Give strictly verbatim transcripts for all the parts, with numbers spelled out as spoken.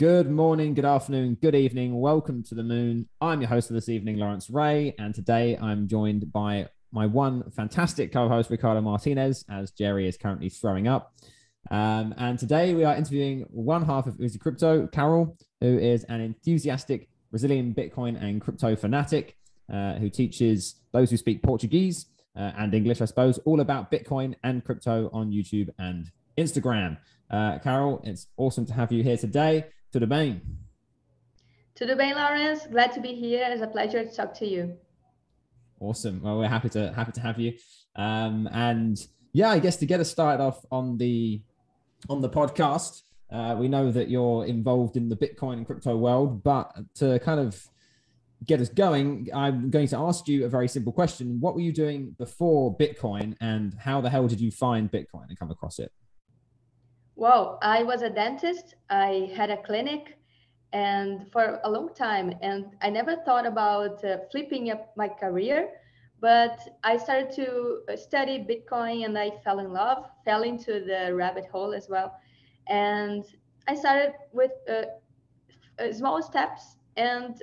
Good morning, good afternoon, good evening. Welcome to the Moon. I'm your host for this evening, Lawrence Ray, and today I'm joined by my one fantastic co-host, Ricardo Martinez, as Jerry is currently throwing up. Um, and today we are interviewing one half of UseCripto, Carol, who is an enthusiastic Brazilian Bitcoin and crypto fanatic uh, who teaches those who speak Portuguese uh, and English, I suppose, all about Bitcoin and crypto on YouTube and Instagram. Uh, Carol, it's awesome to have you here today. Tudo bem? Tudo bem, Lawrence. Glad to be here. It's a pleasure to talk to you. Awesome. Well, we're happy to happy to have you. Um, and yeah, I guess to get us started off on the on the podcast, uh, we know that you're involved in the Bitcoin and crypto world, but to kind of get us going, I'm going to ask you a very simple question. What were you doing before Bitcoin, and how the hell did you find Bitcoin and come across it? Well, I was a dentist. I had a clinic and for a long time, and I never thought about uh, flipping up my career, but I started to study Bitcoin and I fell in love, fell into the rabbit hole as well. And I started with uh, small steps, and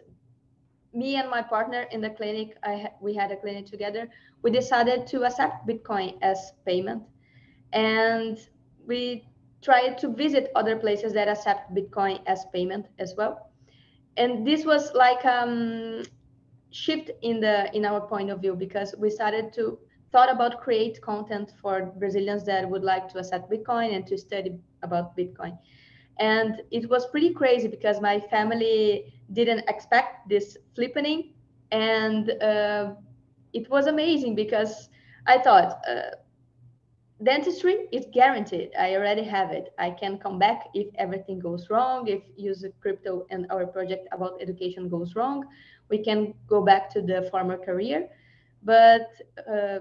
me and my partner in the clinic, I ha we had a clinic together, we decided to accept Bitcoin as payment. And we try to visit other places that accept Bitcoin as payment as well. And this was like a um, shift in the in our point of view, because we started to thought about create content for Brazilians that would like to accept Bitcoin and to study about Bitcoin. And it was pretty crazy because my family didn't expect this flippening. And uh, it was amazing because I thought, uh, dentistry is guaranteed. I already have it. I can come back if everything goes wrong, if UseCripto and our project about education goes wrong, we can go back to the former career. But uh,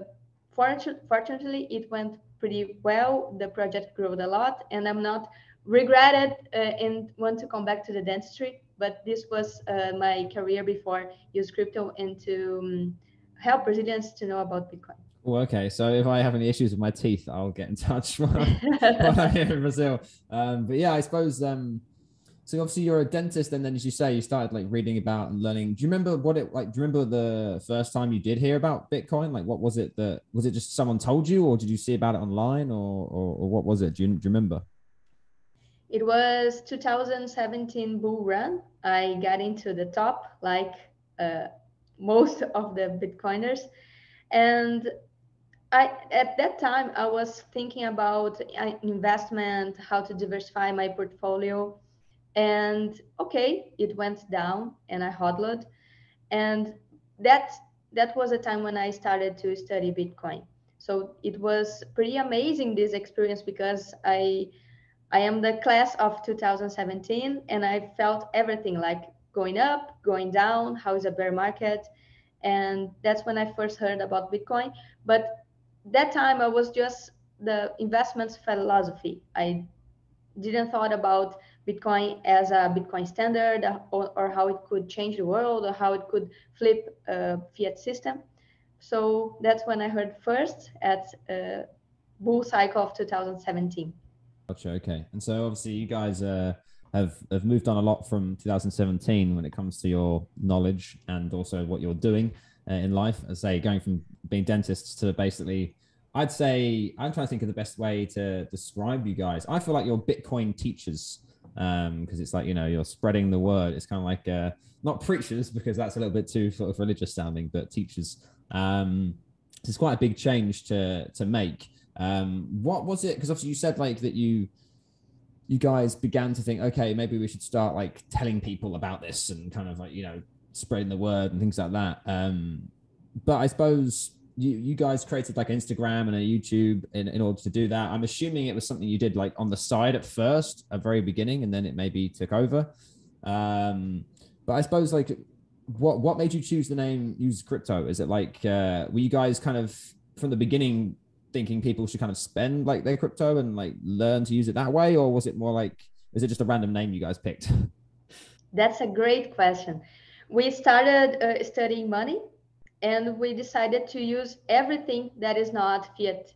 fortunately, it went pretty well. The project grew a lot, and I'm not regretted uh, and want to come back to the dentistry. But this was uh, my career before UseCripto, and to um, help Brazilians to know about Bitcoin. Well, okay, so if I have any issues with my teeth, I'll get in touch while, while I'm here in Brazil. Um, but yeah, I suppose, um, so obviously you're a dentist, and then as you say, you started like reading about and learning. Do you remember what it, like, do you remember the first time you did hear about Bitcoin? Like, what was it that, was it just someone told you, or did you see about it online, or, or, or what was it? Do you, do you remember? It was two thousand seventeen bull run. I got into the top, like uh, most of the Bitcoiners. And I, at that time, I was thinking about investment, how to diversify my portfolio. And okay, it went down and I hodled. And that, that was a time when I started to study Bitcoin. So it was pretty amazing, this experience, because I, I am the class of two thousand seventeen, and I felt everything, like going up, going down, how is a bear market. And that's when I first heard about Bitcoin. But that time I was just the investments philosophy. I didn't thought about Bitcoin as a Bitcoin standard, or, or how it could change the world, or how it could flip a fiat system. So that's when I heard first at uh, bull cycle of two thousand seventeen. Gotcha, okay. And so obviously you guys uh, have, have moved on a lot from two thousand seventeen when it comes to your knowledge and also what you're doing in life, as I say, going from being dentists to basically, I'd say, I'm trying to think of the best way to describe you guys. I feel like you're Bitcoin teachers, um, because it's like, you know, you're spreading the word. It's kind of like, uh, not preachers, because that's a little bit too sort of religious sounding, but teachers. Um, it's quite a big change to, to make. Um, what was it? Because obviously you said like that you, you guys began to think, okay, maybe we should start like telling people about this and kind of like, you know, spreading the word and things like that. Um, but I suppose you, you guys created like an Instagram and a YouTube in, in order to do that. I'm assuming it was something you did like on the side at first, at very beginning, and then it maybe took over. Um, but I suppose like, what, what made you choose the name UseCripto? Is it like, uh, were you guys kind of from the beginning thinking people should kind of spend like their crypto and like learn to use it that way? Or was it more like, is it just a random name you guys picked? That's a great question. We started uh, studying money, and we decided to use everything that is not fiat.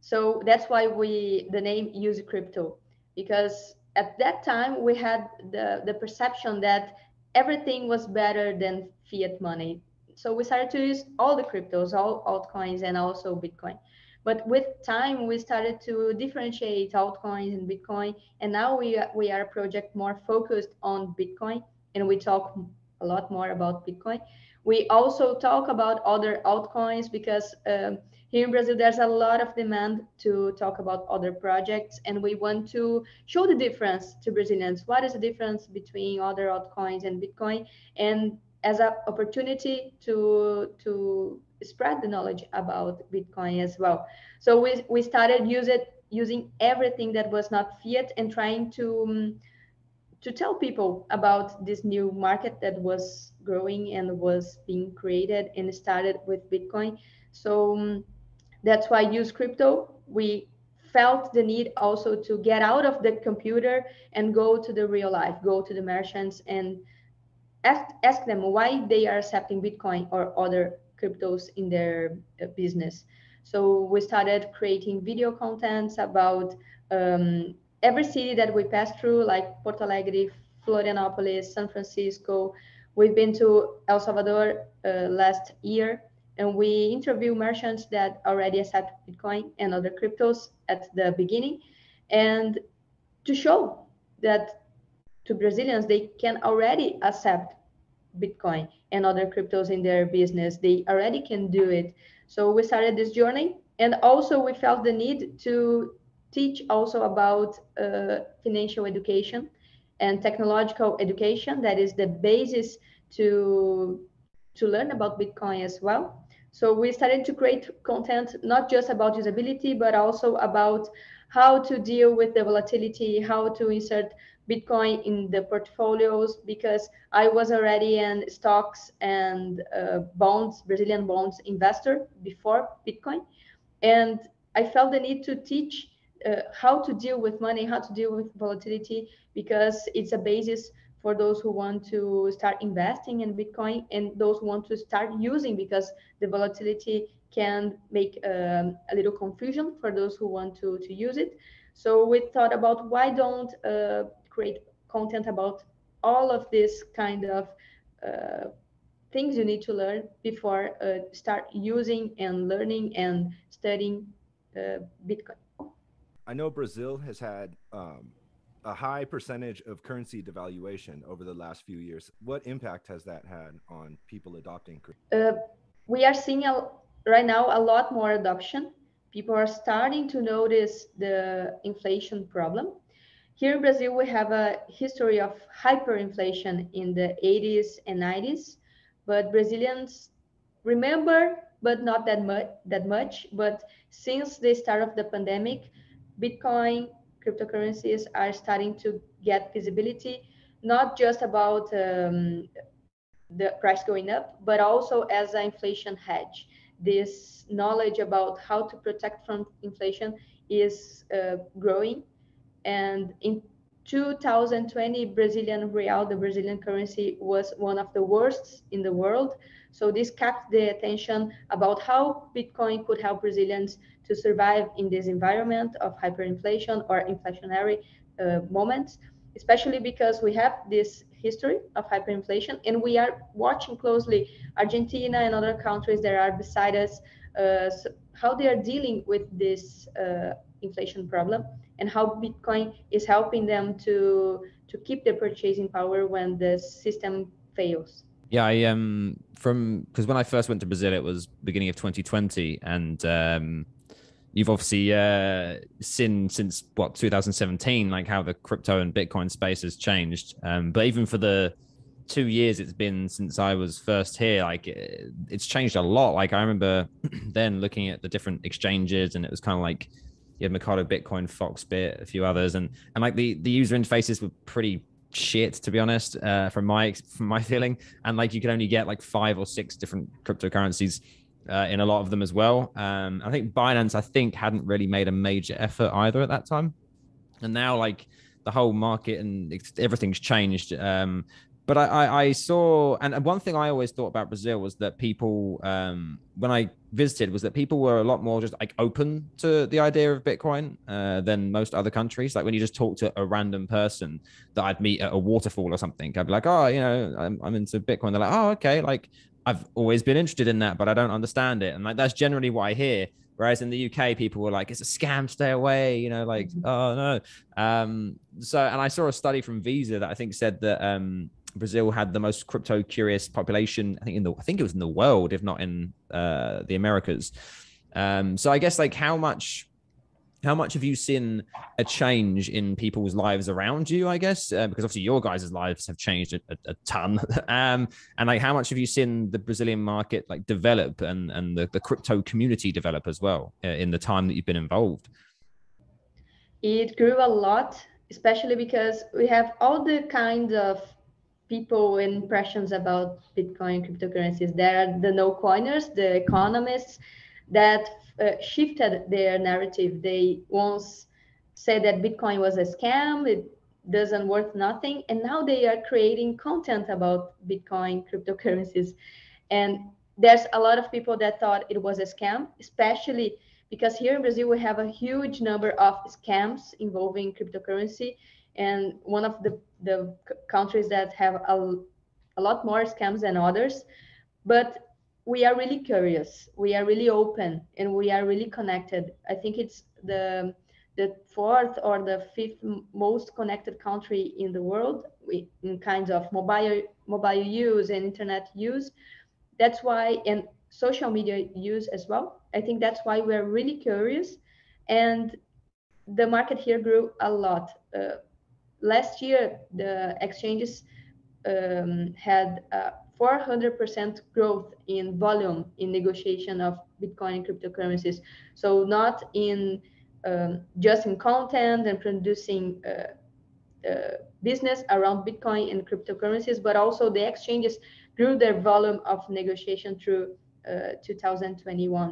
So that's why we the name UseCripto, because at that time, we had the, the perception that everything was better than fiat money. So we started to use all the cryptos, all altcoins, and also Bitcoin. But with time, we started to differentiate altcoins and Bitcoin. And now we, we are a project more focused on Bitcoin, and we talk a lot more about Bitcoin. We also talk about other altcoins because um, here in Brazil, there's a lot of demand to talk about other projects, and we want to show the difference to Brazilians. What is the difference between other altcoins and Bitcoin? And as an opportunity to, to spread the knowledge about Bitcoin as well. So we, we started use it, using everything that was not fiat and trying to, um, to tell people about this new market that was growing and was being created, and started with Bitcoin. So um, that's why UseCripto, we felt the need also to get out of the computer and go to the real life, go to the merchants and ask, ask them why they are accepting Bitcoin or other cryptos in their business. So we started creating video contents about um, every city that we passed through, like Porto Alegre, Florianópolis, San Francisco. We've been to El Salvador uh, last year, and we interview merchants that already accept Bitcoin and other cryptos at the beginning, and to show that to Brazilians, they can already accept Bitcoin and other cryptos in their business. They already can do it. So we started this journey, and also we felt the need to teach also about uh, financial education and technological education. That is the basis to, to learn about Bitcoin as well. So we started to create content, not just about usability, but also about how to deal with the volatility, how to insert Bitcoin in the portfolios, because I was already an stocks and uh, bonds, Brazilian bonds investor before Bitcoin. And I felt the need to teach uh, how to deal with money, how to deal with volatility, because it's a basis for those who want to start investing in Bitcoin and those who want to start using, because the volatility can make um, a little confusion for those who want to, to use it. So we thought about why don't uh, create content about all of this kind of uh, things you need to learn before uh, start using and learning and studying uh, Bitcoin. I know Brazil has had um, a high percentage of currency devaluation over the last few years. What impact has that had on people adopting crypto? Uh, we are seeing a, right now a lot more adoption. People are starting to notice the inflation problem. Here in Brazil, we have a history of hyperinflation in the eighties and nineties, but Brazilians remember, but not that much, that much. But since the start of the pandemic, Bitcoin, cryptocurrencies are starting to get visibility, not just about um, the price going up, but also as an inflation hedge. This knowledge about how to protect from inflation is uh, growing. And in two thousand twenty, Brazilian real, the Brazilian currency, was one of the worst in the world. So this captured the attention about how Bitcoin could help Brazilians to survive in this environment of hyperinflation or inflationary uh, moments, especially because we have this history of hyperinflation, and we are watching closely Argentina and other countries that are beside us, uh, so how they are dealing with this uh, inflation problem, and how Bitcoin is helping them to to keep their purchasing power when the system fails. Yeah, I um from because when I first went to Brazil, it was beginning of twenty twenty, and um, you've obviously uh, seen since what two thousand seventeen, like how the crypto and Bitcoin space has changed. Um, but even for the two years it's been since I was first here, like it, it's changed a lot. Like I remember then looking at the different exchanges, and it was kind of like, you had Mercado Bitcoin, Foxbit, a few others, and and like the the user interfaces were pretty shit, to be honest, uh, from my from my feeling. And like you could only get like five or six different cryptocurrencies uh, in a lot of them as well. Um, I think Binance, I think, hadn't really made a major effort either at that time. And now like the whole market and everything's changed. Um, But I, I, I saw, and one thing I always thought about Brazil was that people, um, when I visited, was that people were a lot more just like open to the idea of Bitcoin uh, than most other countries. Like when you just talk to a random person that I'd meet at a waterfall or something, I'd be like, oh, you know, I'm, I'm into Bitcoin. They're like, oh, okay, like I've always been interested in that, but I don't understand it. And like that's generally what I hear. Whereas in the U K, people were like, it's a scam, stay away, you know, like, oh, no. Um, so, and I saw a study from Visa that I think said that um, Brazil had the most crypto curious population, I think in the, I think it was in the world, if not in uh, the Americas. Um, so I guess like how much, how much have you seen a change in people's lives around you, I guess? Uh, because obviously your guys' lives have changed a, a, a ton. um, and like, how much have you seen the Brazilian market like develop and, and the, the crypto community develop as well uh, in the time that you've been involved? It grew a lot, especially because we have all the kind of people and impressions about Bitcoin, cryptocurrencies. There are the no-coiners, the economists that Uh, shifted their narrative. They once said that Bitcoin was a scam, it doesn't worth nothing, and now they are creating content about Bitcoin, cryptocurrencies. And there's a lot of people that thought it was a scam, especially because here in Brazil we have a huge number of scams involving cryptocurrency, and one of the, the countries that have a, a lot more scams than others. But we are really curious, we are really open, and we are really connected. I think it's the the fourth or the fifth most connected country in the world in kinds of mobile mobile use and internet use. That's why, and social media use as well. I think that's why we're really curious. And the market here grew a lot. Uh, last year, the exchanges um, had uh, four hundred percent growth in volume in negotiation of Bitcoin and cryptocurrencies. So not in um, just in content and producing uh, uh, business around Bitcoin and cryptocurrencies, but also the exchanges grew their volume of negotiation through uh, two thousand twenty-one.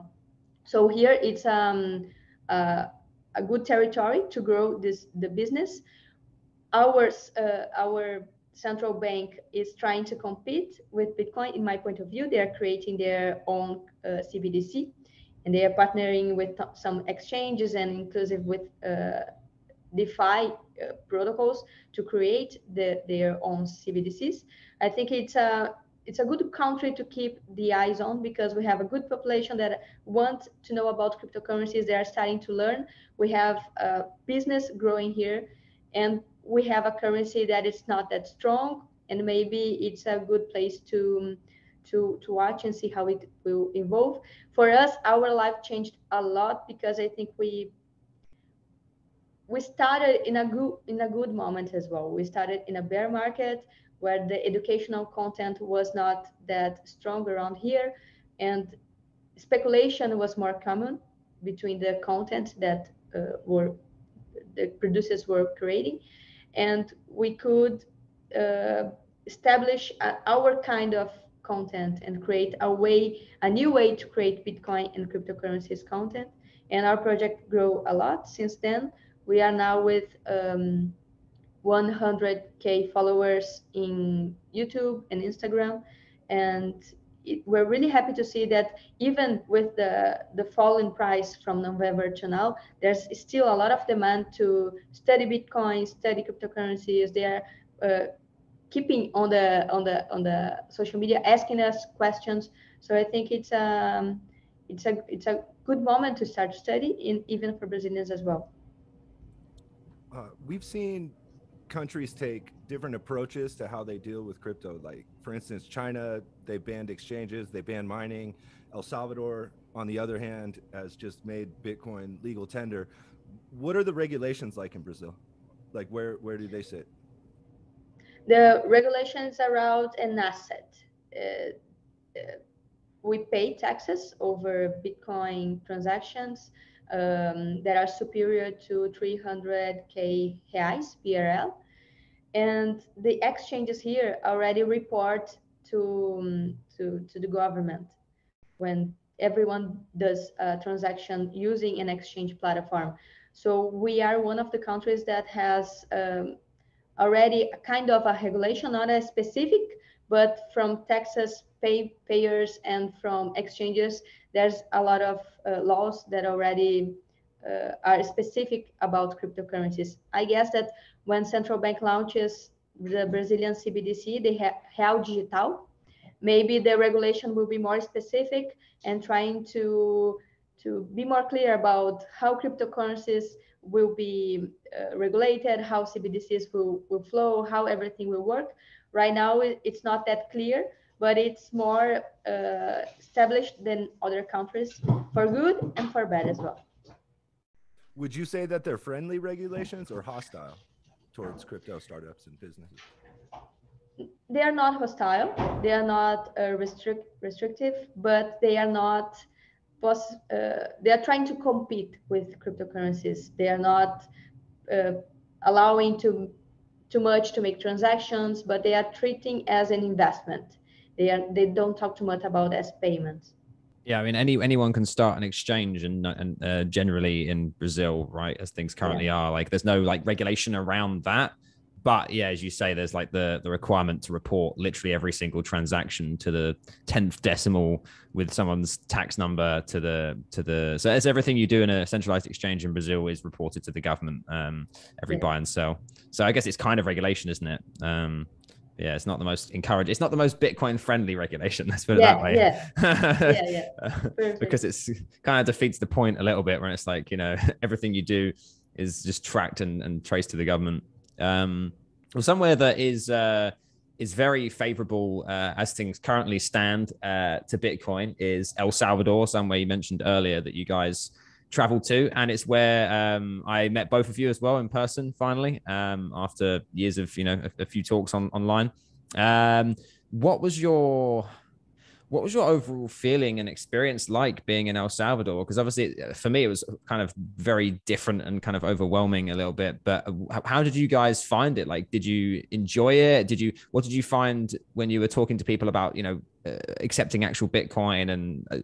So here it's um, uh, a good territory to grow this the business. Our uh, our central bank is trying to compete with Bitcoin. In my point of view, they are creating their own uh, C B D C, and they are partnering with some exchanges and inclusive with uh, DeFi uh, protocols to create the, their own C B D Cs. I think it's a it's a good country to keep the eyes on, because we have a good population that want to know about cryptocurrencies. They are starting to learn. We have uh, business growing here, and we have a currency that is not that strong, and maybe it's a good place to to to watch and see how it will evolve. For us, our life changed a lot, because I think we we started in a good in a good moment as well. We started in a bear market where the educational content was not that strong around here, and speculation was more common between the content that uh, were the producers were creating. And we could uh, establish uh, our kind of content and create a way, a new way to create Bitcoin and cryptocurrencies content. And our project grew a lot since then. We are now with um, one hundred K followers in YouTube and Instagram. And it, we're really happy to see that even with the, the fall in price from November to now, there's still a lot of demand to study Bitcoin, study cryptocurrencies. They are uh, keeping on the on the on the social media, asking us questions. So I think it's um it's a it's a good moment to start studying, in, even for Brazilians as well. Uh, we've seen countries take different approaches to how they deal with crypto. Like, for instance, China, they banned exchanges, they banned mining. El Salvador, on the other hand, has just made Bitcoin legal tender. What are the regulations like in Brazil? Like, where, where do they sit? The regulations around an asset. Uh, uh, we pay taxes over Bitcoin transactions um, that are superior to three hundred K reais, B R L. And the exchanges here already report to, um, to, to the government when everyone does a transaction using an exchange platform. So we are one of the countries that has um, already a kind of a regulation, not a specific, but from taxes pay, payers and from exchanges, there's a lot of uh, laws that already uh, are specific about cryptocurrencies. I guess that when central bank launches the Brazilian C B D C, they have Real Digital, maybe the regulation will be more specific and trying to, to be more clear about how cryptocurrencies will be uh, regulated, how C B D Cs will, will flow, how everything will work. Right now, it's not that clear, but it's more uh, established than other countries for good and for bad as well. Would you say that they're friendly regulations or hostile towards crypto startups and businesses? They are not hostile, they are not uh, restrict, restrictive, but they are not, uh, they are trying to compete with cryptocurrencies. They are not uh, allowing too, too much to make transactions, but they are treating as an investment. They, are, they don't talk too much about as payments. Yeah, I mean, any anyone can start an exchange, and, and uh, generally in Brazil, right, as things currently yeah. are, like there's no like regulation around that. But yeah, as you say, there's like the, the requirement to report literally every single transaction to the tenth decimal with someone's tax number to the to the so as everything you do in a centralized exchange in Brazil is reported to the government, um, every yeah. buy and sell. So I guess it's kind of regulation, isn't it? Um, yeah, it's not the most encouraged. It's not the most Bitcoin friendly regulation. Let's put it yeah, that way. Yeah, yeah, yeah. Because it's kind of defeats the point a little bit when it's like, you know, everything you do is just tracked and, and traced to the government. Um, well, somewhere that is uh, is very favorable uh, as things currently stand uh, to Bitcoin is El Salvador, somewhere you mentioned earlier that you guys traveled to. And it's where um, I met both of you as well in person, finally, um, after years of, you know, a, a few talks on, online. Um, what was your... What was your overall feeling and experience like being in El Salvador? Because obviously, for me, it was kind of very different and kind of overwhelming a little bit. But how did you guys find it? Like, did you enjoy it? Did you? What did you find when you were talking to people about, you know, uh, accepting actual Bitcoin and uh,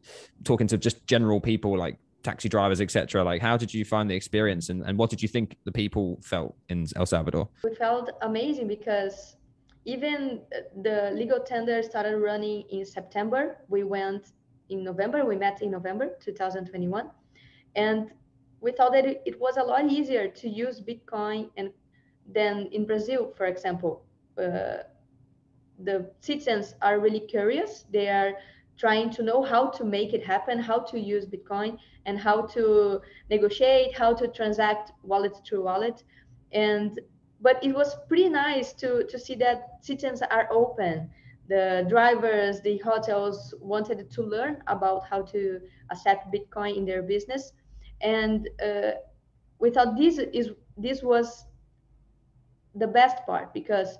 talking to just general people like taxi drivers, et cetera? Like, how did you find the experience, and, and what did you think the people felt in El Salvador? We felt amazing because even the legal tender started running in September. We went in November, we met in November two thousand twenty-one. And we thought that it was a lot easier to use Bitcoin and than in Brazil, for example. Uh, the citizens are really curious. They are trying to know how to make it happen, how to use Bitcoin and how to negotiate, how to transact wallet to wallet. And but it was pretty nice to, to see that citizens are open. The drivers, the hotels wanted to learn about how to accept Bitcoin in their business. And uh, we thought this, is, this was the best part because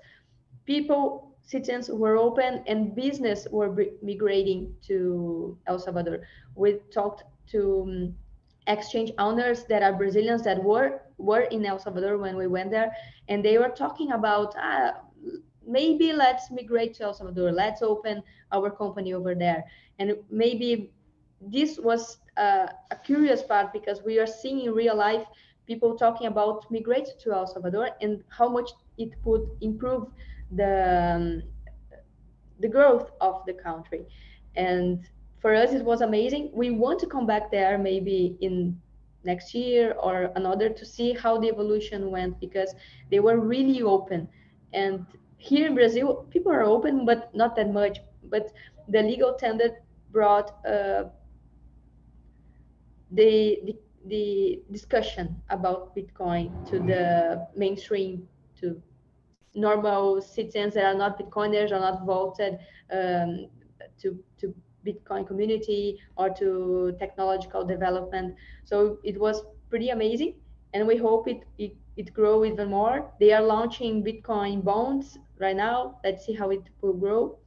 people, citizens were open and business were migrating to El Salvador. We talked to um, exchange owners that are Brazilians that were were in El Salvador when we went there, and they were talking about ah, maybe let's migrate to El Salvador, let's open our company over there. And maybe this was uh, a curious part because we are seeing in real life people talking about migrate to El Salvador and how much it would improve the um, the growth of the country. And for us, it was amazing. We want to come back there maybe in next year or another to see how the evolution went because they were really open. And here in Brazil, people are open, but not that much. But the legal tender brought uh, the, the, the discussion about Bitcoin to the mainstream, to normal citizens that are not Bitcoiners, are not voted um, to, to Bitcoin community or to technological development. So it was pretty amazing, and we hope it it, it grow even more. They are launching Bitcoin bonds right now. Let's see how it will grow.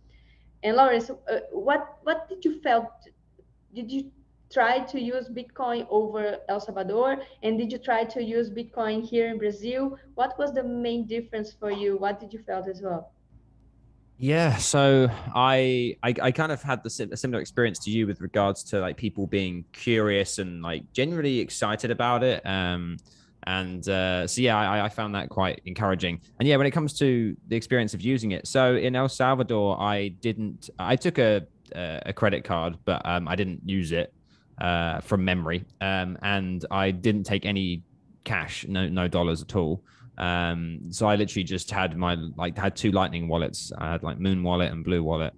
And Lawrence, uh, what what did you felt? Did you try to use Bitcoin over El Salvador, and did you try to use Bitcoin here in Brazil? What was the main difference for you? What did you felt as well? Yeah, so I, I I kind of had the similar experience to you with regards to like people being curious and like generally excited about it. Um, And uh, so, yeah, I, I found that quite encouraging. And yeah, when it comes to the experience of using it. So in El Salvador, I didn't, I took a, a credit card, but um, I didn't use it uh, from memory. Um, and I didn't take any cash, no, no dollars at all. Um, so I literally just had my, like had two Lightning wallets. I had like Moon Wallet and Blue Wallet,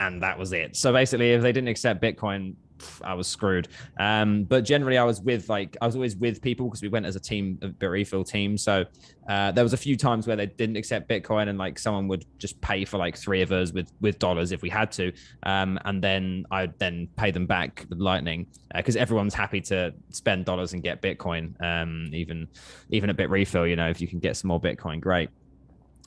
and that was it. So basically if they didn't accept Bitcoin, I was screwed. Um, but generally I was with like, I was always with people because we went as a team, a Bitrefill team. So uh, there was a few times where they didn't accept Bitcoin and like someone would just pay for like three of us with, with dollars if we had to. Um, and then I'd then pay them back with Lightning because uh, everyone's happy to spend dollars and get Bitcoin. Um, even, even a Bitrefill, you know, if you can get some more Bitcoin, great.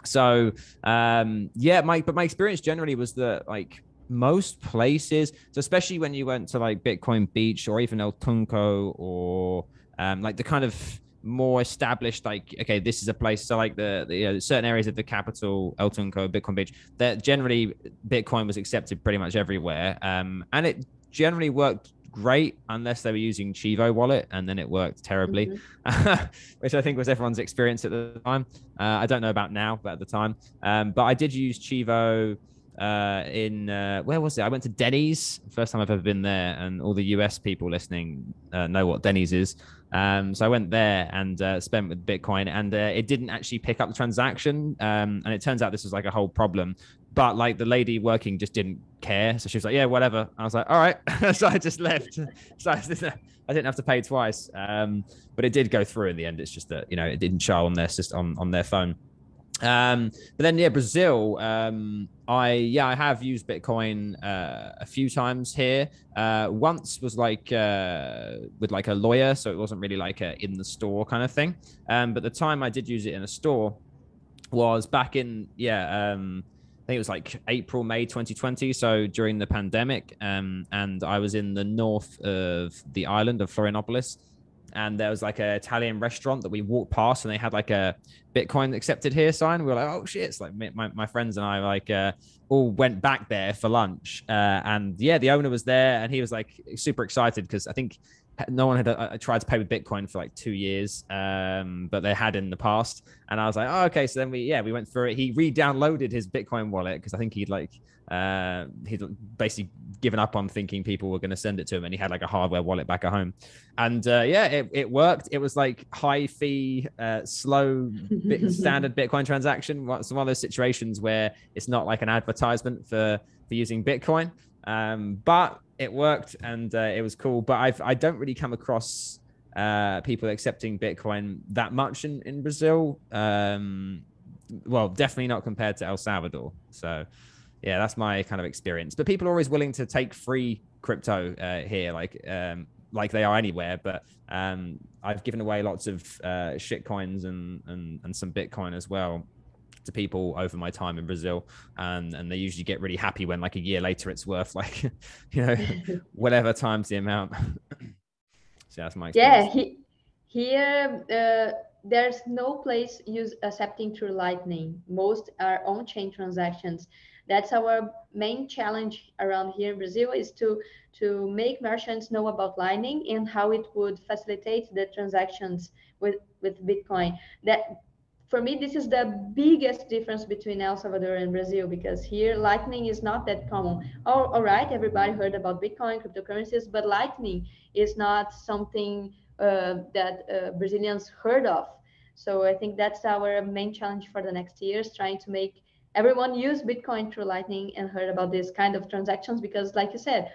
So um, yeah, my, but my experience generally was that like, most places, so especially when you went to like Bitcoin Beach or even El Tunco or um, like the kind of more established, like, okay, this is a place. So like the, the you know, certain areas of the capital, El Tunco, Bitcoin Beach, that generally Bitcoin was accepted pretty much everywhere. Um, and it generally worked great unless they were using Chivo wallet, and then it worked terribly, mm-hmm. which I think was everyone's experience at the time. Uh, I don't know about now, but at the time, um, but I did use Chivo uh in uh where was it? I went to Denny's, first time I've ever been there, and all the U S people listening uh, know what Denny's is. Um so I went there and uh, spent with Bitcoin, and uh, it didn't actually pick up the transaction, um and it turns out this was like a whole problem, but like the lady working just didn't care, so she was like, yeah, whatever. I was like, all right. So I just left, so I didn't have to pay twice. Um but it did go through in the end. It's just that, you know, it didn't show on their system, on, on their phone. Um, but then, yeah, Brazil, um, I, yeah, I have used Bitcoin, uh, a few times here. Uh, once was like, uh, with like a lawyer. So it wasn't really like a in the store kind of thing. Um, but the time I did use it in a store was back in, yeah, um, I think it was like April, May, twenty twenty. So during the pandemic, um, and I was in the north of the island of Florianópolis. And there was like an Italian restaurant that we walked past, and they had like a Bitcoin accepted here sign. We were like, oh shit. It's like my, my friends and I like uh, all went back there for lunch. Uh, and yeah, the owner was there, and he was like super excited because I think no one had uh, tried to pay with Bitcoin for like two years, um, but they had in the past. And I was like, oh, okay. So then we, yeah, we went through it. He re-downloaded his Bitcoin wallet because I think he'd like, uh, he'd basically given up on thinking people were going to send it to him, and he had like a hardware wallet back at home. And uh, yeah, it, it worked. It was like high fee, uh, slow, bit, standard Bitcoin transaction. It's one of those situations where it's not like an advertisement for, for using Bitcoin, um, but it worked, and uh, it was cool. But I've, I don't really come across uh, people accepting Bitcoin that much in, in Brazil. Um, well, definitely not compared to El Salvador. So yeah, that's my kind of experience. But people are always willing to take free crypto uh, here, like um, like they are anywhere. But um, I've given away lots of uh, shit coins and, and, and some Bitcoin as well to people over my time in Brazil. And, and they usually get really happy when like a year later it's worth like, you know, whatever times the amount. So that's my experience. Yeah, he, here uh, there's no place use accepting through Lightning. Most are on-chain transactions. That's our main challenge around here in Brazil, is to, to make merchants know about Lightning and how it would facilitate the transactions with, with Bitcoin. That, for me, this is the biggest difference between El Salvador and Brazil, because here Lightning is not that common. Oh, all right, everybody heard about Bitcoin, cryptocurrencies, but Lightning is not something uh, that uh, Brazilians heard of. So I think that's our main challenge for the next years, trying to make everyone use Bitcoin through Lightning and heard about this kind of transactions, because like you said,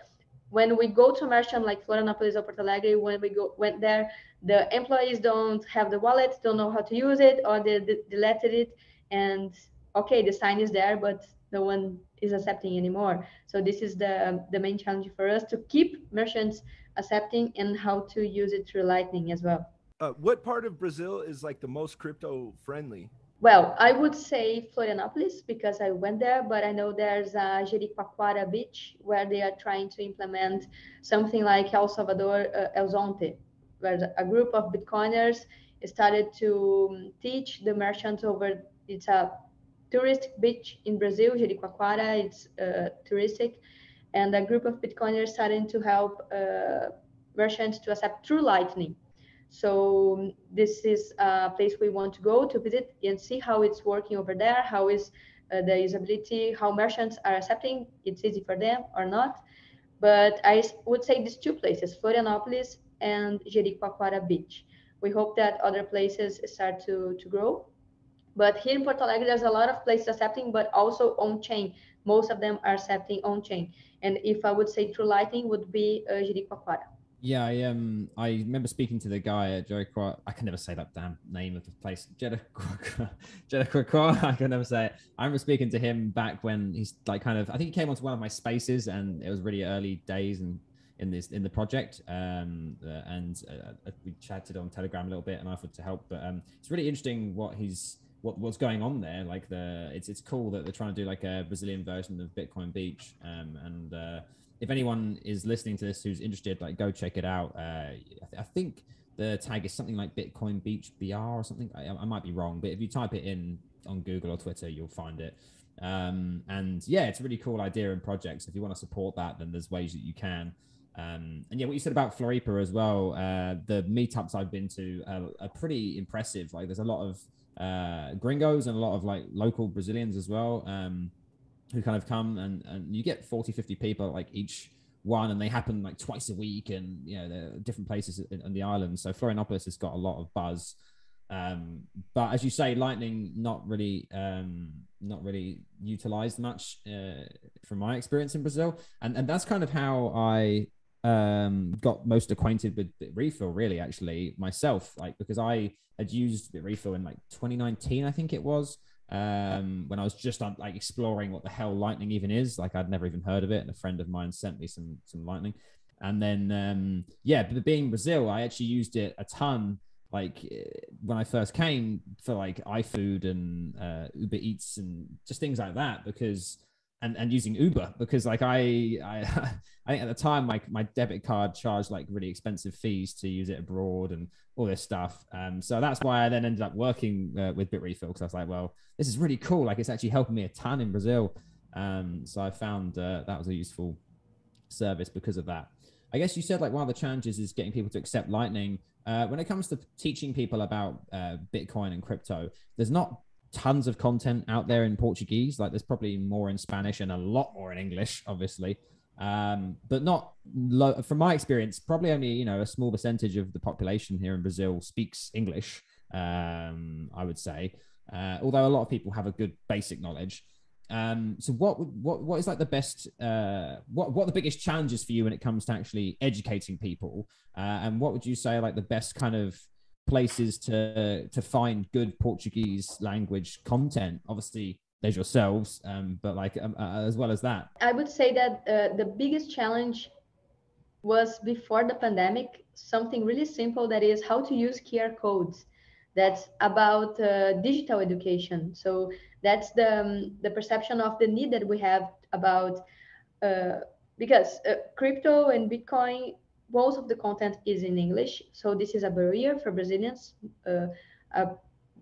when we go to a merchant like Florianópolis or Porto Alegre, when we go went there, the employees don't have the wallet, don't know how to use it, or they d deleted it, and okay, the sign is there, but no one is accepting anymore. So this is the, the main challenge for us, to keep merchants accepting and how to use it through Lightning as well. Uh, what part of Brazil is like the most crypto friendly? Well, I would say Florianópolis because I went there, but I know there's a Jericoacoara beach where they are trying to implement something like El Salvador, uh, El Zonte, where a group of Bitcoiners started to teach the merchants over. It's a tourist beach in Brazil, Jericoacoara, it's uh, touristic, and a group of Bitcoiners started to help uh, merchants to accept through Lightning. So this is a place we want to go to visit and see how it's working over there, how is uh, the usability, how merchants are accepting, it's easy for them or not. But I would say these two places, Florianópolis and Jericoacoara Beach. We hope that other places start to, to grow. But here in Porto Alegre, there's a lot of places accepting, but also on-chain. Most of them are accepting on-chain. And if I would say through Lightning would be uh, Jericoacoara. Yeah, I um, I remember speaking to the guy at Jericoacoara. I can never say that damn name of the place. Jericoacoara. Jericoacoara. I can never say it. I remember speaking to him back when he's like kind of. I think he came onto one of my spaces, and it was really early days and in this in the project. Um, uh, and uh, we chatted on Telegram a little bit, and I offered to help. But um, it's really interesting what he's what what's going on there. Like the it's it's cool that they're trying to do like a Brazilian version of Bitcoin Beach. Um, and uh, if anyone is listening to this who's interested, like go check it out. Uh, I, th I think the tag is something like Bitcoin Beach B R or something. I, I might be wrong, but if you type it in on Google or Twitter, you'll find it. Um, and yeah, it's a really cool idea and project. So if you want to support that, then there's ways that you can. Um, and yeah, what you said about Floripa as well, uh, the meetups I've been to are, are pretty impressive. Like there's a lot of uh, gringos and a lot of like local Brazilians as well. Um, who kind of come and, and you get forty, fifty people like each one, and they happen like twice a week, and you know, they're different places in, in the island. So Florianópolis has got a lot of buzz. Um, but as you say, Lightning, not really, um, not really utilized much uh, from my experience in Brazil. And, and that's kind of how I um, got most acquainted with Bitrefill really actually myself, like because I had used Bitrefill in like twenty nineteen, I think it was. Um, when I was just like exploring what the hell Lightning even is, like I'd never even heard of it, and a friend of mine sent me some some Lightning, and then um, yeah, but being Brazil, I actually used it a ton. Like when I first came for like iFood and uh, Uber Eats and just things like that, because and and using Uber because like I I I think at the time my my debit card charged like really expensive fees to use it abroad and all this stuff. Um, so that's why I then ended up working uh, with Bitrefill, because I was like, well, this is really cool. Like it's actually helping me a ton in Brazil. Um, so I found uh, that was a useful service because of that. I guess you said like one of the challenges is getting people to accept Lightning. Uh, when it comes to teaching people about uh, Bitcoin and crypto, there's not tons of content out there in Portuguese. Like there's probably more in Spanish and a lot more in English, obviously. Um, but not low, from my experience, probably only, you know, a small percentage of the population here in Brazil speaks English, um, I would say, uh, although a lot of people have a good basic knowledge. Um, so what, what, what is like the best, uh, what, what are the biggest challenges for you when it comes to actually educating people? Uh, and what would you say are like the best kind of places to, to find good Portuguese language content? Obviously, there's yourselves, um, but like um, uh, as well as that. I would say that uh, the biggest challenge was before the pandemic, something really simple, that is how to use Q R codes. That's about uh, digital education. So that's the, um, the perception of the need that we have about, uh, because uh, crypto and Bitcoin, most of the content is in English. So this is a barrier for Brazilians. Uh, uh,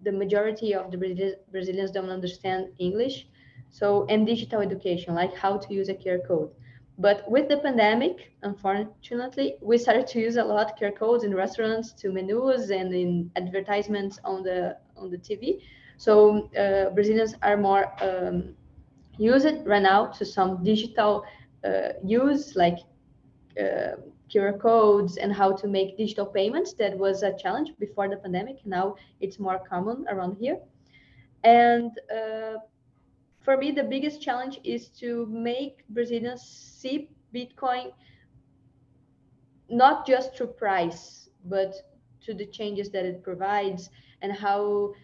the majority of the Brazil Brazilians don't understand English. So, and digital education, like how to use a Q R code. But with the pandemic, unfortunately, we started to use a lot Q R codes in restaurants, to menus, and in advertisements on the on the T V. So uh, Brazilians are more um, used right now to some digital uh, use, like uh, Q R codes and how to make digital payments. That was a challenge before the pandemic. Now it's more common around here, and. Uh, For me, the biggest challenge is to make Brazilians see Bitcoin not just through price, but to the changes that it provides and how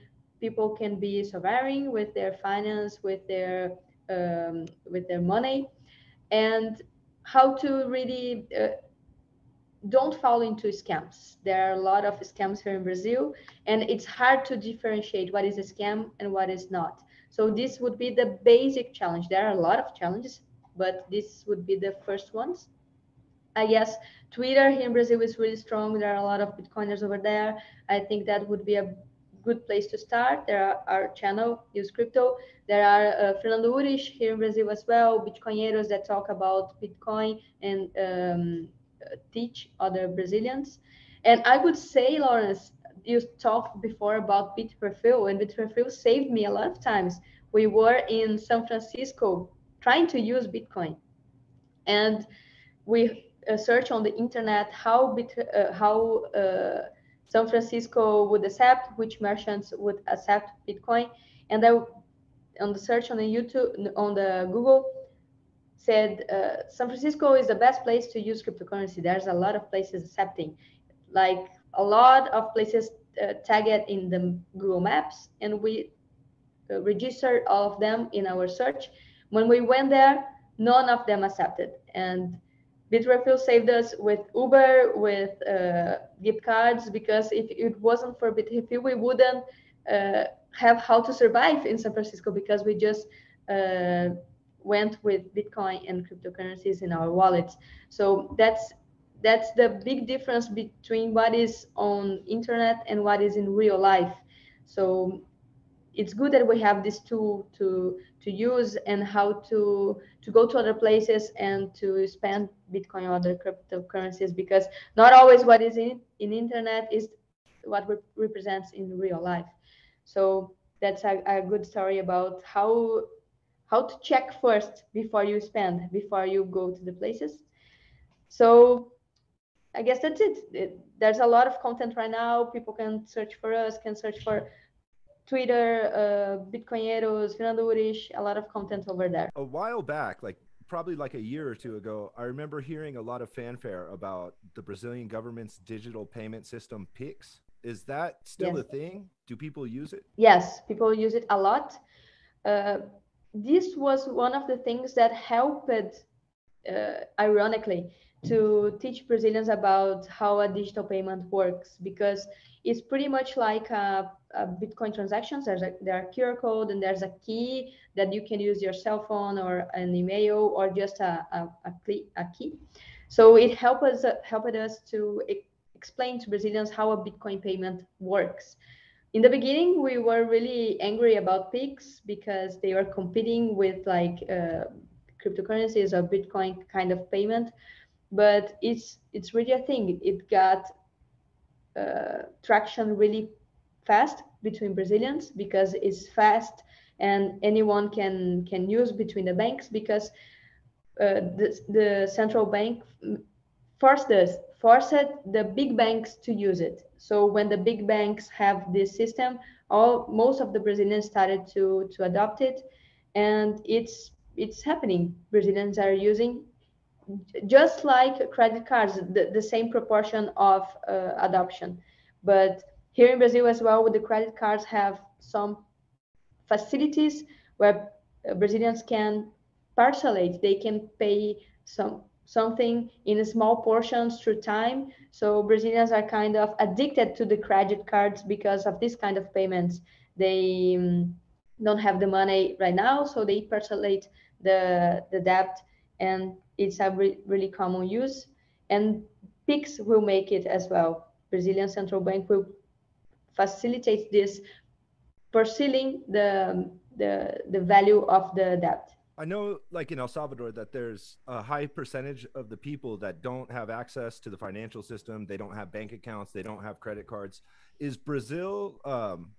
people can be sovereign with their finance, with their um, with their money, and how to really uh, don't fall into scams. There are a lot of scams here in Brazil, and it's hard to differentiate what is a scam and what is not. So this would be the basic challenge. There are a lot of challenges, but this would be the first ones. I guess Twitter here in Brazil is really strong. There are a lot of Bitcoiners over there. I think that would be a good place to start. There are our channel, UseCripto. There are uh, Fernando Urish here in Brazil as well, Bitcoinheiros that talk about Bitcoin and um, teach other Brazilians. And I would say, Lawrence, you talked before about Bitrefill, and Bitrefill saved me a lot of times. We were in San Francisco trying to use Bitcoin, and we uh, searched on the internet how Bit, uh, how uh, San Francisco would accept, which merchants would accept Bitcoin, and I, on the search on the YouTube, on the Google, said uh, San Francisco is the best place to use cryptocurrency. There's a lot of places accepting, like a lot of places uh, tagged in the Google Maps, and we uh, registered all of them in our search. When we went there, none of them accepted. And Bitrefill saved us with Uber, with uh, gift cards, because if it wasn't for Bitrefill, we wouldn't uh, have how to survive in San Francisco, because we just uh, went with Bitcoin and cryptocurrencies in our wallets. So that's that's the big difference between what is on internet and what is in real life. So it's good that we have this tool to to use, and how to to go to other places and to spend Bitcoin or other cryptocurrencies, because not always what is in in internet is what re represents in real life. So that's a, a good story about how how to check first before you spend, before you go to the places. So I guess that's it. it. There's a lot of content right now. People can search for us, can search for Twitter, uh, Bitcoinheros, Fernando Urish, a lot of content over there. A while back, like probably like a year or two ago, I remember hearing a lot of fanfare about the Brazilian government's digital payment system, Pix. Is that still yes. a thing? Do people use it? Yes, people use it a lot. Uh, this was one of the things that helped, uh, ironically, to teach Brazilians about how a digital payment works, because it's pretty much like a, a Bitcoin transactions. There's a, there are Q R code, and there's a key that you can use your cell phone or an email or just a, a, a, a key. So it helped us, helped us to e explain to Brazilians how a Bitcoin payment works. In the beginning, we were really angry about Pix, because they were competing with like uh, cryptocurrencies or Bitcoin kind of payment. But it's it's really a thing. It got uh, traction really fast between Brazilians, because it's fast and anyone can can use between the banks, because uh, the, the central bank forced us, forced the big banks to use it. So when the big banks have this system, all most of the Brazilians started to to adopt it, and it's it's happening. Brazilians are using. Just like credit cards, the, the same proportion of uh, adoption. But here in Brazil as well, with the credit cards have some facilities where uh, Brazilians can parcelate. They can pay some something in small portions through time. So Brazilians are kind of addicted to the credit cards because of this kind of payments. They um, don't have the money right now, so they parcelate the, the debt, and it's a re really common use. And Pix will make it as well. Brazilian Central Bank will facilitate this, pursuing the, the, the value of the debt. I know, like in El Salvador, that there's a high percentage of the people that don't have access to the financial system. They don't have bank accounts. They don't have credit cards. Is Brazil um,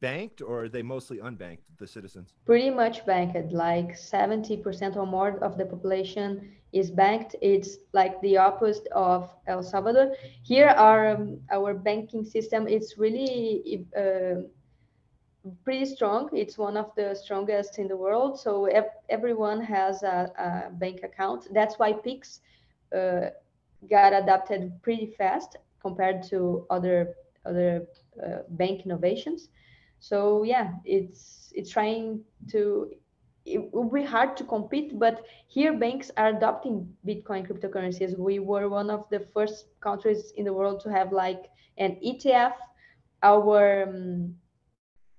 banked, or are they mostly unbanked, the citizens? Pretty much banked, like seventy percent or more of the population is banked. It's like the opposite of El Salvador. Here our um, our banking system is really uh, pretty strong. It's one of the strongest in the world. So ev everyone has a, a bank account. That's why Pix uh, got adopted pretty fast compared to other other uh, bank innovations. So yeah, it's it's trying to, it will be hard to compete, but here banks are adopting Bitcoin cryptocurrencies. We were one of the first countries in the world to have like an E T F. Our um,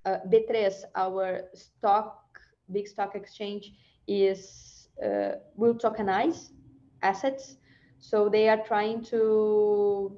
uh, B three, our stock, big stock exchange, is uh, will tokenize assets. So they are trying to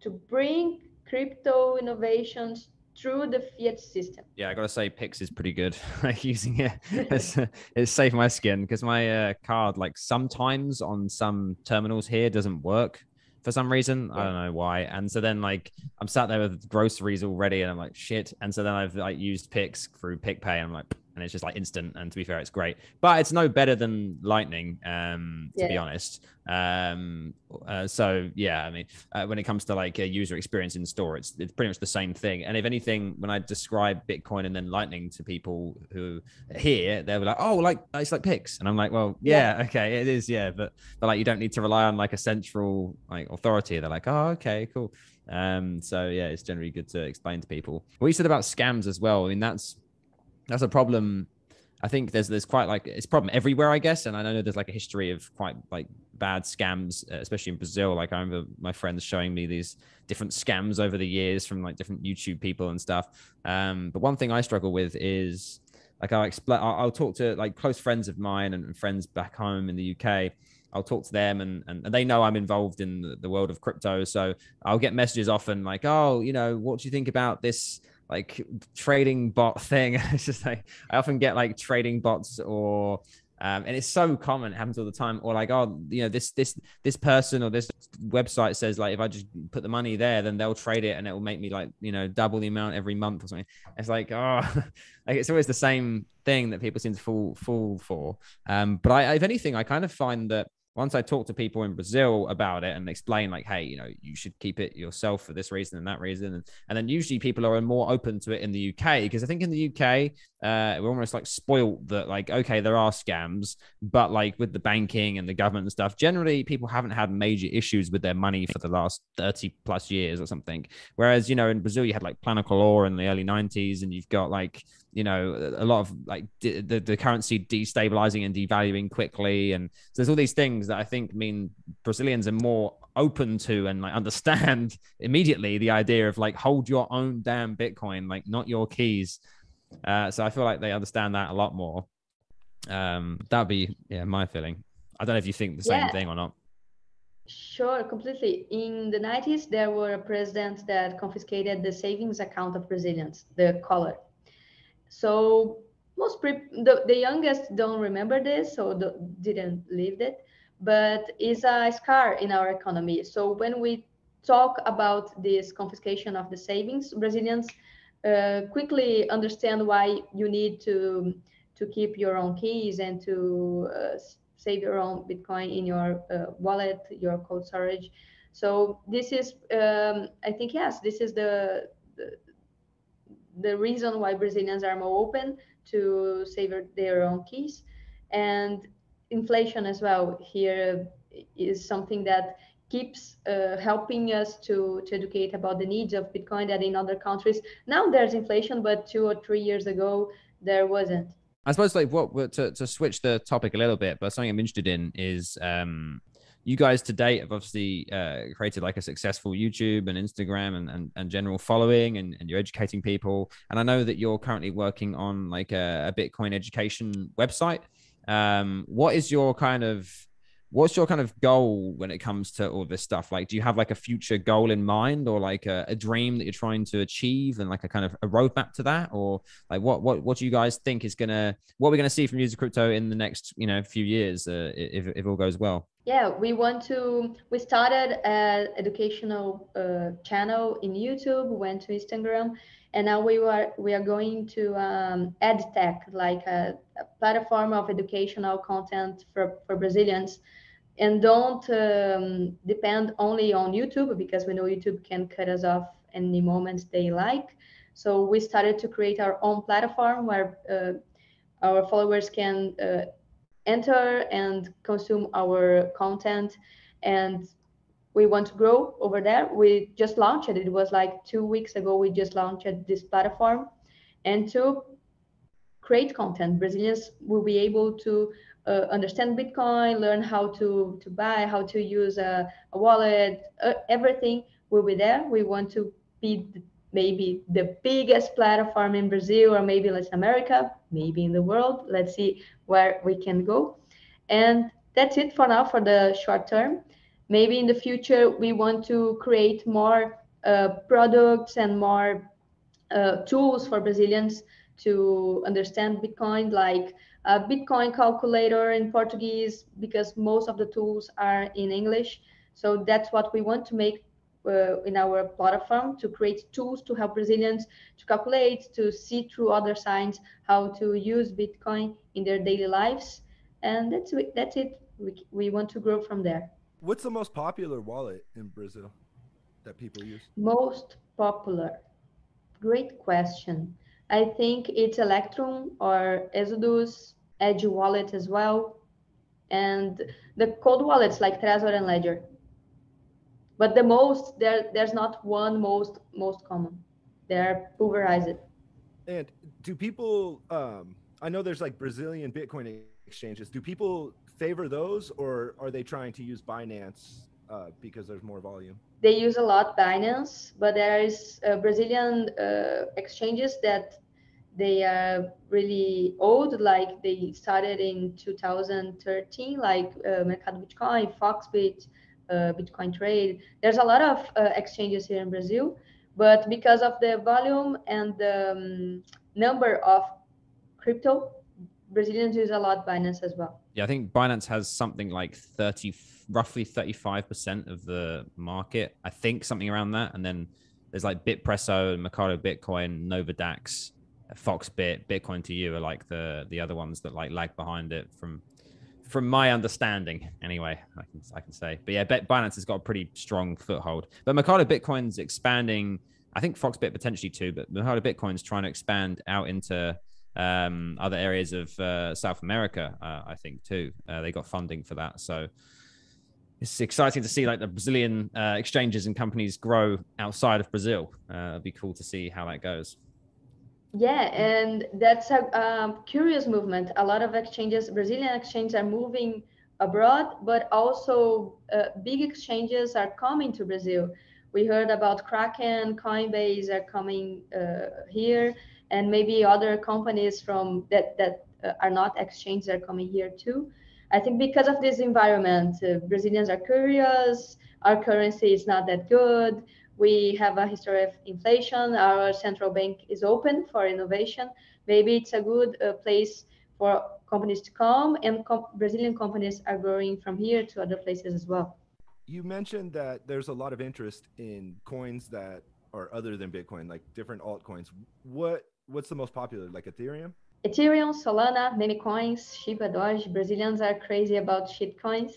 to bring crypto innovations through the fiat system. Yeah, I gotta say, Pix is pretty good. Like using it, it's, it's saved my skin, because my uh, card, like sometimes on some terminals here, doesn't work. for some reason. I don't know why. And so then like I'm sat there with groceries already and I'm like, shit. And so then I've like used Pix through PicPay and I'm like, and it's just like instant. And to be fair, it's great, but it's no better than Lightning, um, to yeah. be honest. Um, uh, so yeah, I mean, uh, when it comes to like a user experience in store, it's, it's pretty much the same thing. And if anything, when I describe Bitcoin and then Lightning to people who here, they're like, oh, like it's like Pix. And I'm like, well, yeah, yeah, okay, it is. Yeah. But, but like, you don't need to rely on like a central like authority. They're like, oh, okay, cool. Um, so yeah, it's generally good to explain to people. What you said about scams as well. I mean, that's, That's a problem. I think there's there's quite like it's a problem everywhere, I guess. And I know there's like a history of quite like bad scams, especially in Brazil. Like I remember my friends showing me these different scams over the years from like different YouTube people and stuff. Um, but one thing I struggle with is like I'll explain. I'll, I'll talk to like close friends of mine and friends back home in the U K. I'll talk to them and, and they know I'm involved in the, the world of crypto. So I'll get messages often like, oh, you know, what do you think about this like trading bot thing? It's just like, I often get like trading bots or, um, and it's so common, it happens all the time. Or like, oh, you know, this, this, this person or this website says like, if I just put the money there, then they'll trade it and it will make me like, you know, double the amount every month or something. It's like, oh, like it's always the same thing that people seem to fall, fall for. Um, but I, if anything, I kind of find that once I talk to people in Brazil about it and explain like, hey, you know, you should keep it yourself for this reason and that reason. And, and then usually people are more open to it in the U K, because I think in the U K, uh, we're almost like spoiled that like, okay, there are scams, but like with the banking and the government and stuff, generally people haven't had major issues with their money for the last thirty plus years or something. Whereas, you know, in Brazil, you had like Plano Collor in the early nineties and you've got like, you know, a lot of like de the, the currency destabilizing and devaluing quickly. And so there's all these things that I think mean Brazilians are more open to and like understand immediately the idea of like, hold your own damn Bitcoin, like not your keys. Uh, so I feel like they understand that a lot more. Um, that'd be, yeah, my feeling. I don't know if you think the same yeah. thing or not. Sure, completely. In the nineties, there were a president that confiscated the savings account of Brazilians, the Collor. So most pre the, the youngest don't remember this, so didn't live it, but it's a scar in our economy. So when we talk about this confiscation of the savings, Brazilians uh, quickly understand why you need to to keep your own keys and to uh, save your own Bitcoin in your uh, wallet, your cold storage. So this is, um, I think, yes, this is the, the the reason why Brazilians are more open to save their own keys. And inflation as well here is something that keeps uh, helping us to, to educate about the needs of Bitcoin that in other countries. Now there's inflation, but two or three years ago, there wasn't. I suppose like what to, to switch the topic a little bit, but something I'm interested in is um, you guys to date have obviously uh, created like a successful YouTube and Instagram and, and, and general following, and, and you're educating people. And I know that you're currently working on like a, a Bitcoin education website. Um, what is your kind of, what's your kind of goal when it comes to all this stuff? Like, do you have like a future goal in mind, or like a, a dream that you're trying to achieve and like a kind of a roadmap to that? Or like, what, what, what do you guys think is going to, what we're going to see from UseCripto in the next, you know, few years, uh, if, if all goes well? Yeah, we want to, we started an educational uh, channel in YouTube, went to Instagram, and now we are, we are going to um, ed tech, like a, a platform of educational content for, for Brazilians. And don't um, depend only on YouTube, because we know YouTube can cut us off any moment they like. So we started to create our own platform where uh, our followers can uh, enter and consume our content, and we want to grow over there. We just launched it. It was like two weeks ago. We just launched this platform, and to create content, Brazilians will be able to uh, understand Bitcoin, learn how to, to buy, how to use a, a wallet, uh, everything will be there. We want to be maybe the biggest platform in Brazil, or maybe Latin America, maybe in the world. Let's see where we can go. And that's it for now, for the short term. Maybe in the future, we want to create more uh, products and more uh, tools for Brazilians to understand Bitcoin, like a Bitcoin calculator in Portuguese, because most of the tools are in English. So that's what we want to make uh, in our platform, to create tools to help Brazilians to calculate, to see through other signs how to use Bitcoin in their daily lives. And that's, that's it. We, we want to grow from there. What's the most popular wallet in Brazil that people use? Most popular. Great question. I think it's Electrum or Exodus, Edge Wallet as well, and the cold wallets like Trezor and Ledger. But the most, there, there's not one most most common. They're pulverized. And do people, um, I know there's like Brazilian Bitcoin exchanges. Do people favor those, or are they trying to use Binance uh, because there's more volume? They use a lot Binance, but there is uh, Brazilian uh, exchanges that they are really old, like they started in two thousand thirteen, like uh, Mercado Bitcoin, Foxbit, uh, Bitcoin Trade. There's a lot of uh, exchanges here in Brazil, but because of the volume and the um, number of crypto, Brazilians use a lot Binance as well. Yeah, I think Binance has something like thirty, roughly thirty-five percent of the market. I think something around that. And then there's like Bitpresso and Mercado Bitcoin, Novadax, Foxbit, Bitcoin to You are like the the other ones that like lag behind it from from my understanding. Anyway, I can I can say, but yeah, Binance has got a pretty strong foothold. But Mercado Bitcoin's expanding. I think Foxbit potentially too, but Mercado Bitcoin's trying to expand out into um other areas of uh South America, uh, I think too. Uh, they got funding for that, so it's exciting to see like the Brazilian uh, exchanges and companies grow outside of Brazil. Uh, it'd be cool to see how that goes. Yeah, and that's a um, curious movement. A lot of exchanges, Brazilian exchanges, are moving abroad, but also uh, big exchanges are coming to Brazil. We heard about Kraken, Coinbase are coming uh, here, and maybe other companies from that that uh, are not exchanges are coming here too. I think because of this environment, uh, Brazilians are curious. Our currency is not that good. We have a history of inflation. Our central bank is open for innovation. Maybe it's a good uh, place for companies to come, and com Brazilian companies are growing from here to other places as well. You mentioned that there's a lot of interest in coins that are other than Bitcoin, like different altcoins. What what's the most popular, like Ethereum? Ethereum, Solana, meme coins, Shiba, Doge. Brazilians are crazy about shit coins,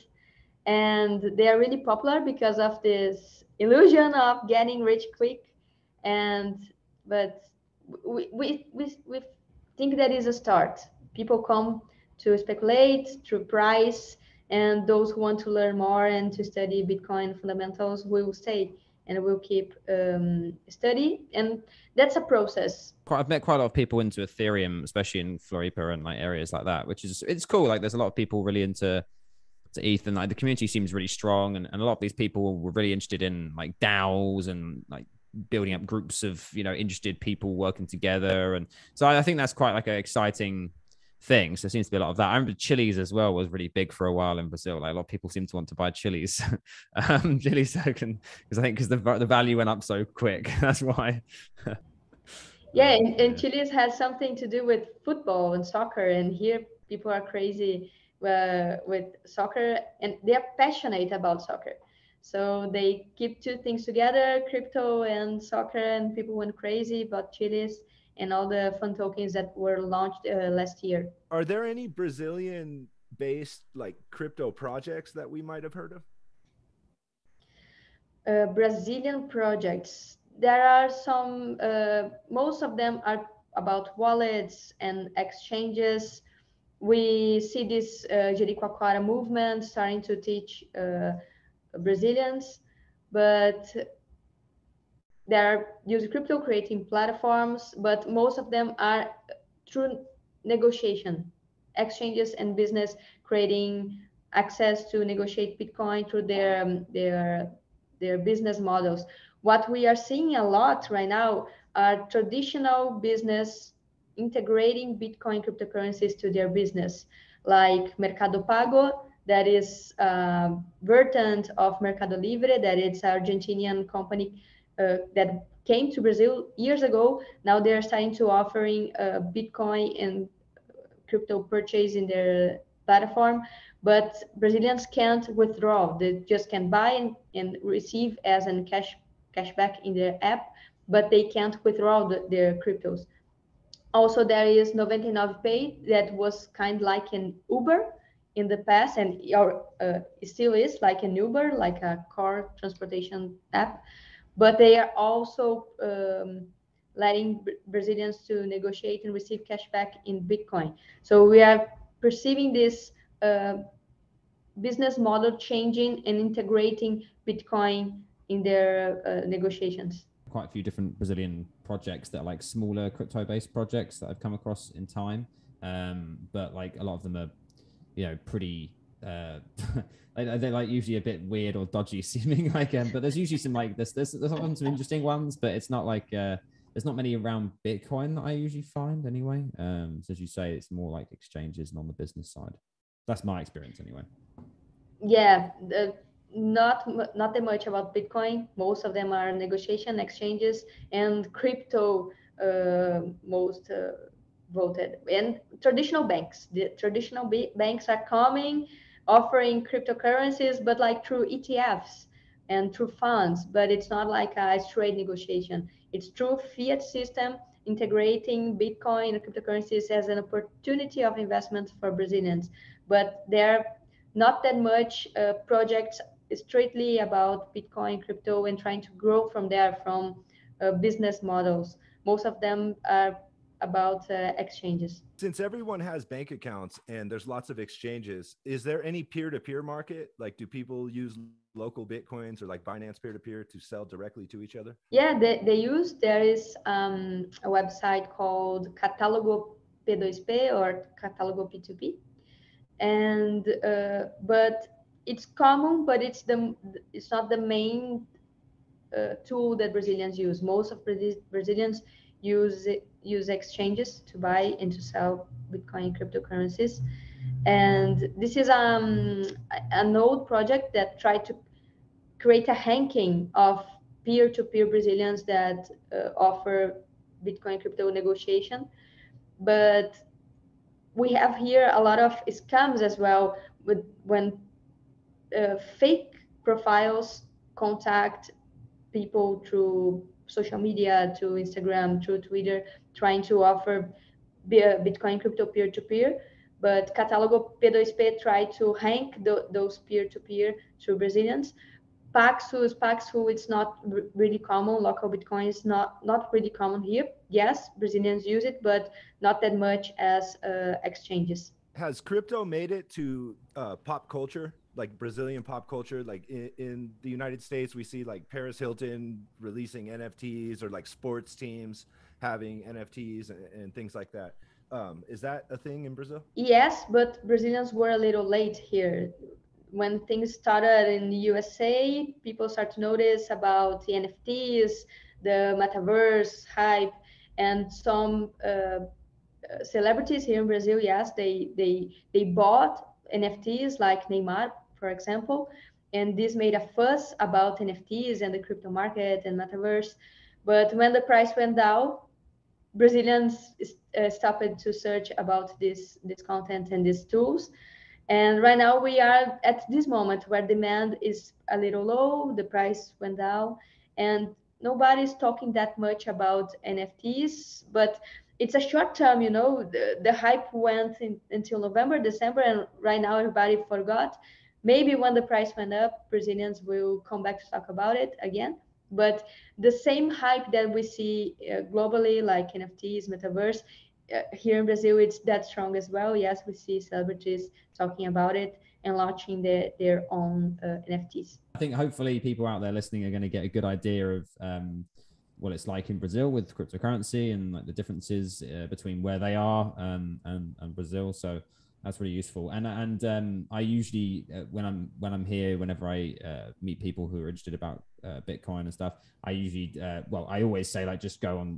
and they are really popular because of this illusion of getting rich quick. And but we we we, we think that is a start. People come to speculate through price, and those who want to learn more and to study Bitcoin fundamentals will stay and will keep um, study. And that's a process. I've met quite a lot of people into Ethereum, especially in Floripa and like areas like that, which is, it's cool. Like there's a lot of people really into to E T H, and like the community seems really strong, and, and a lot of these people were really interested in like DAOs and like building up groups of, you know, interested people working together. And so I, I think that's quite like an exciting thing. So there seems to be a lot of that. I remember Chiliz as well was really big for a while in Brazil. Like a lot of people seem to want to buy Chiliz. um, Chiliz token, because I think because the, the value went up so quick. That's why. Yeah, and, and Chiliz has something to do with football and soccer. And here people are crazy uh, with soccer, and they're passionate about soccer. So they keep two things together, crypto and soccer, and people went crazy about Chiliz and all the fun tokens that were launched uh, last year. Are there any Brazilian-based like crypto projects that we might have heard of? Uh, Brazilian projects. There are some, uh, most of them are about wallets and exchanges. We see this uh, Jericoacoara movement starting to teach uh, Brazilians, but they're using crypto, creating platforms, but most of them are through negotiation, exchanges and business creating access to negotiate Bitcoin through their um, their their business models. What we are seeing a lot right now are traditional business integrating Bitcoin cryptocurrencies to their business, like Mercado Pago, that is a version of Mercado Livre, that it's an Argentinian company Uh, that came to Brazil years ago. Now they're starting to offering uh, Bitcoin and crypto purchase in their platform. but Brazilians can't withdraw. They just can buy and, and receive as an cash cashback in their app, but they can't withdraw the, their cryptos. Also, there is ninety-nine Pay that was kind of like an Uber in the past, and or, uh, it still is like an Uber, like a car transportation app, but they are also um, letting Bra- Brazilians to negotiate and receive cashback in Bitcoin. So we are perceiving this uh, business model changing and integrating Bitcoin in their uh, negotiations. Quite a few different Brazilian projects that are like smaller crypto-based projects that I've come across in time, um, but like a lot of them are, you know, pretty. Uh, they're like usually a bit weird or dodgy seeming, like, um, but there's usually some like this. There's there's often some interesting ones, but it's not like uh, there's not many around Bitcoin that I usually find anyway. Um, so as you say, it's more like exchanges and on the business side. That's my experience anyway. Yeah. The- Not not that much about Bitcoin. Most of them are negotiation exchanges, and crypto uh, most uh, voted. And traditional banks, the traditional b- banks are coming, offering cryptocurrencies, but like through E T Fs and through funds. But it's not like a straight negotiation. It's through fiat system integrating Bitcoin and cryptocurrencies as an opportunity of investment for Brazilians. But there are not that much uh, projects straightly about Bitcoin, crypto, and trying to grow from there, from uh, business models. Most of them are about uh, exchanges. Since everyone has bank accounts and there's lots of exchanges, is there any peer-to-peer market? Like, do people use local Bitcoins or like Binance peer-to-peer to sell directly to each other? Yeah, they, they use. There is um, a website called Catalogo P two P or Catalogo P two P. And uh, but it's common, but it's the it's not the main uh, tool that Brazilians use. Most of Braz- Brazilians use use exchanges to buy and to sell Bitcoin cryptocurrencies. And this is um an old project that tried to create a ranking of peer-to-peer Brazilians that uh, offer Bitcoin crypto negotiation, but we have here a lot of scams as well, with when uh, fake profiles contact people through social media, to Instagram, through Twitter, trying to offer Bitcoin crypto peer-to-peer. But Catalogo P two P tried to rank the, those peer-to-peer to Brazilians. Paxos, Paxos, it's not r- really common. Local Bitcoin is not, not really common here. Yes, Brazilians use it, but not that much as uh, exchanges. Has crypto made it to uh, pop culture, like Brazilian pop culture? Like in, in the United States, we see like Paris Hilton releasing N F Ts, or like sports teams having N F Ts and, and things like that. Um, is that a thing in Brazil? Yes, but Brazilians were a little late here. When things started in the U S A, people start to notice about the N F Ts, the metaverse hype, and some uh, celebrities here in Brazil, yes, they, they, they bought N F Ts, like Neymar, for example, and this made a fuss about N F Ts and the crypto market and metaverse. But when the price went down, Brazilians uh, stopped to search about this, this content and these tools. And right now we are at this moment where demand is a little low, the price went down, and nobody's talking that much about N F Ts, but it's a short term, you know, the, the hype went in, until November, December, and right now everybody forgot. Maybe when the price went up, Brazilians will come back to talk about it again. But the same hype that we see uh, globally, like N F Ts, metaverse, Uh, here in Brazil, it's that strong as well. Yes, we see celebrities talking about it and launching their, their own uh, N F Ts. I think hopefully people out there listening are going to get a good idea of um, what it's like in Brazil with cryptocurrency and like the differences uh, between where they are um, and, and Brazil. So that's really useful. And and um, I usually uh, when I'm when I'm here, whenever I uh, meet people who are interested about uh, Bitcoin and stuff, I usually uh, well, I always say like just go on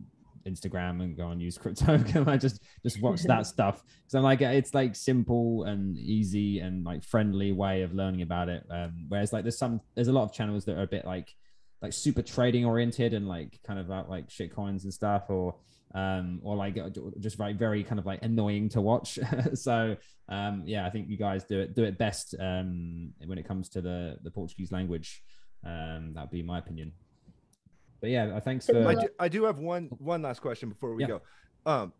Instagram and go and use crypto. Can I just just watch that stuff? Because I'm like, it's like simple and easy and like friendly way of learning about it. Um, whereas like there's some there's a lot of channels that are a bit like like super trading oriented and like kind of out like shit coins and stuff, or um or like just like very kind of like annoying to watch. So um yeah, I think you guys do it do it best um when it comes to the the Portuguese language. Um that'd be my opinion. But yeah, thanks for I do, I do have one one last question before we yeah. go. Um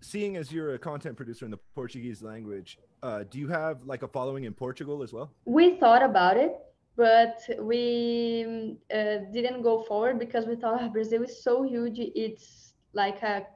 seeing as you're a content producer in the Portuguese language, uh do you have like a following in Portugal as well? We thought about it, but we uh, didn't go forward because we thought, oh, Brazil is so huge, it's like a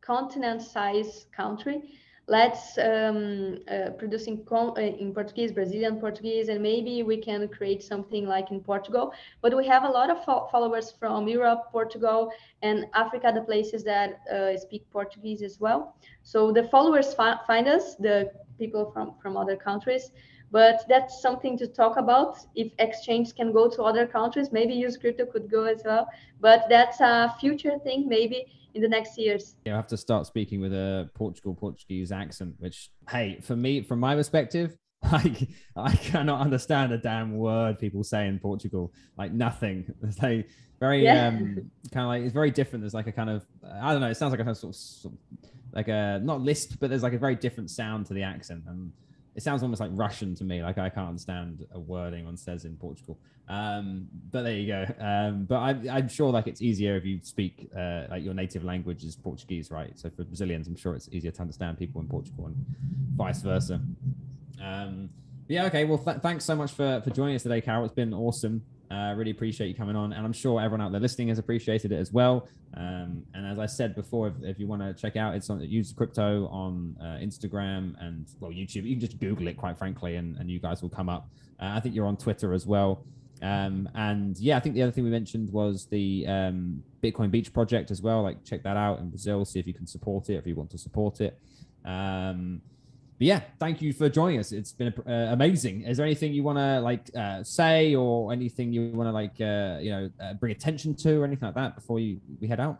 continent-sized country. Let's um, uh, producing con in Portuguese, Brazilian Portuguese, and maybe we can create something like in Portugal. But we have a lot of fo followers from Europe, Portugal, and Africa, the places that uh, speak Portuguese as well. So the followers fi find us, the people from, from other countries. But that's something to talk about. If exchange can go to other countries, maybe UseCripto could go as well. But that's a future thing, maybe in the next years. Yeah, I have to start speaking with a Portugal Portuguese accent, which, hey, for me, from my perspective, like I cannot understand a damn word people say in Portugal. Like nothing. It's like very yeah. um, kind of like it's very different. There's like a kind of I don't know. It sounds like a sort of, sort of like a not lisp, but there's like a very different sound to the accent. And it sounds almost like Russian to me. Like I can't understand a word anyone says in Portugal. Um, but there you go. Um, but I, I'm sure like it's easier if you speak uh, like your native language is Portuguese, right? So for Brazilians, I'm sure it's easier to understand people in Portugal and vice versa. Um, yeah. Okay. Well, th thanks so much for for joining us today, Carol. It's been awesome. I uh, really appreciate you coming on, and I'm sure everyone out there listening has appreciated it as well. Um, and as I said before, if, if you want to check out, it's on UseCripto on uh, Instagram and well, YouTube. You can just Google it, quite frankly, and, and you guys will come up. Uh, I think you're on Twitter as well. Um, and yeah, I think the other thing we mentioned was the um, Bitcoin Beach project as well. Like check that out in Brazil, see if you can support it, if you want to support it. Um, But yeah, thank you for joining us. It's been uh, amazing. Is there anything you want to like uh, say, or anything you want to like uh, you know uh, bring attention to, or anything like that before you we head out?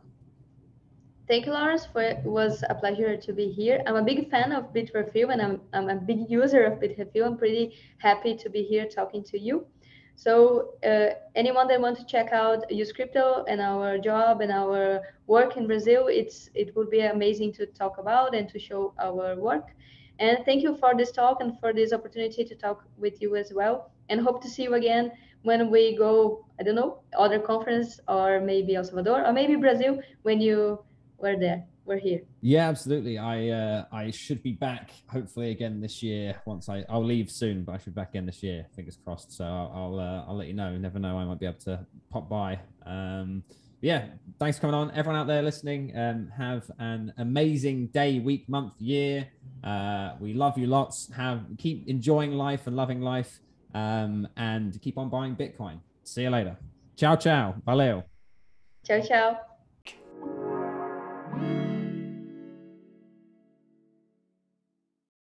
Thank you, Lawrence. For it was a pleasure to be here. I'm a big fan of Bitrefill, and I'm I'm a big user of Bitrefill. I'm pretty happy to be here talking to you. So uh, anyone that wants to check out UseCripto and our job and our work in Brazil, it's it would be amazing to talk about and to show our work. And thank you for this talk and for this opportunity to talk with you as well. And hope to see you again when we go, I don't know, other conference, or maybe El Salvador, or maybe Brazil, when you were there, we're here. Yeah, absolutely. I uh, I should be back, hopefully again this year. Once I, I'll leave soon, but I should be back again this year, fingers crossed. So I'll, I'll, uh, I'll let you know. You never know, I might be able to pop by. Um, yeah, thanks for coming on. Everyone out there listening, um, have an amazing day, week, month, year. Uh, we love you lots. Have keep enjoying life and loving life, um, and keep on buying Bitcoin. See you later. Ciao, ciao. Valeu. Ciao, ciao.